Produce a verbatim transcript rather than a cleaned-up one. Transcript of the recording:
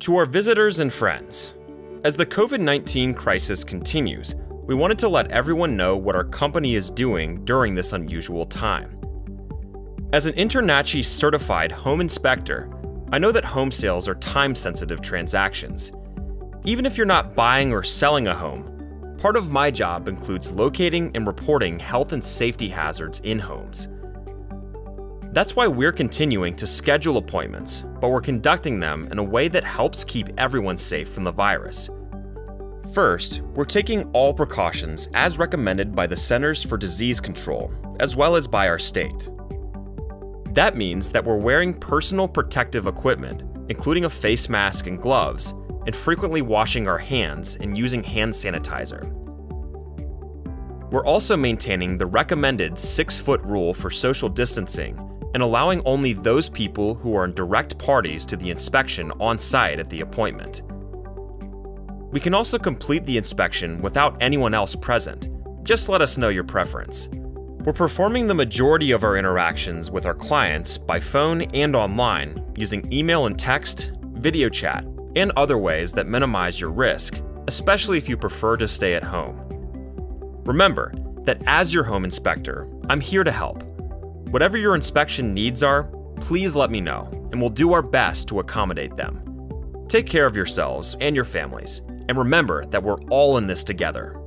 To our visitors and friends, as the COVID nineteen crisis continues, we wanted to let everyone know what our company is doing during this unusual time. As an InterNACHI certified home inspector, I know that home sales are time-sensitive transactions. Even if you're not buying or selling a home, part of my job includes locating and reporting health and safety hazards in homes. That's why we're continuing to schedule appointments, but we're conducting them in a way that helps keep everyone safe from the virus. First, we're taking all precautions as recommended by the Centers for Disease Control, as well as by our state. That means that we're wearing personal protective equipment, including a face mask and gloves, and frequently washing our hands and using hand sanitizer. We're also maintaining the recommended six-foot rule for social distancing and allowing only those people who are in direct parties to the inspection on site at the appointment. We can also complete the inspection without anyone else present. Just let us know your preference. We're performing the majority of our interactions with our clients by phone and online using email and text, video chat, and other ways that minimize your risk, especially if you prefer to stay at home. Remember that as your home inspector, I'm here to help. Whatever your inspection needs are, please let me know, and we'll do our best to accommodate them. Take care of yourselves and your families, and remember that we're all in this together.